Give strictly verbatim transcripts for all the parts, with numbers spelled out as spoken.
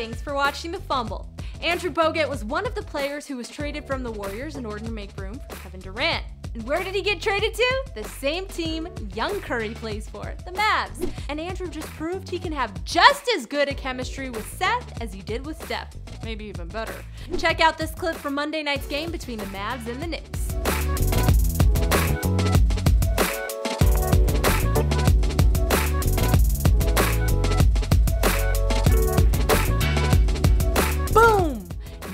thanks for watching The Fumble. Andrew Bogut was one of the players who was traded from the Warriors in order to make room for Kevin Durant. And where did he get traded to? The same team Young Curry plays for, the Mavs. And Andrew just proved he can have just as good a chemistry with Seth as he did with Steph. Maybe even better. Check out this clip from Monday night's game between the Mavs and the Knicks.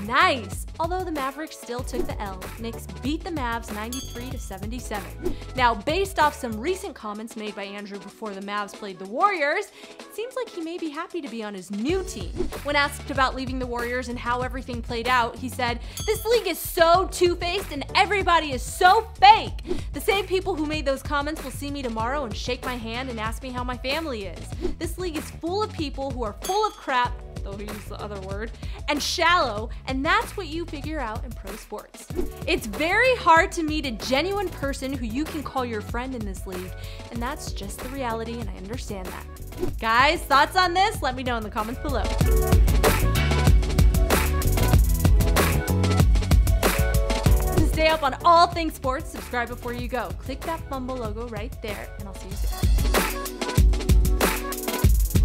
Nice! Although the Mavericks still took the L, Knicks beat the Mavs ninety-three to seventy-seven. Now, based off some recent comments made by Andrew before the Mavs played the Warriors, it seems like he may be happy to be on his new team. When asked about leaving the Warriors and how everything played out, he said, "This league is so two-faced and everybody is so fake. The same people who made those comments will see me tomorrow and shake my hand and ask me how my family is. This league is full of people who are full of crap," though he used the other word, "and shallow, and that's what you figure out in pro sports. It's very hard to meet a genuine person who you can call your friend in this league, and that's just the reality, and I understand that." Guys, thoughts on this? Let me know in the comments below. Stay up on all things sports, subscribe before you go. Click that Fumble logo right there, and I'll see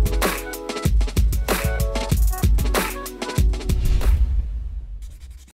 you soon.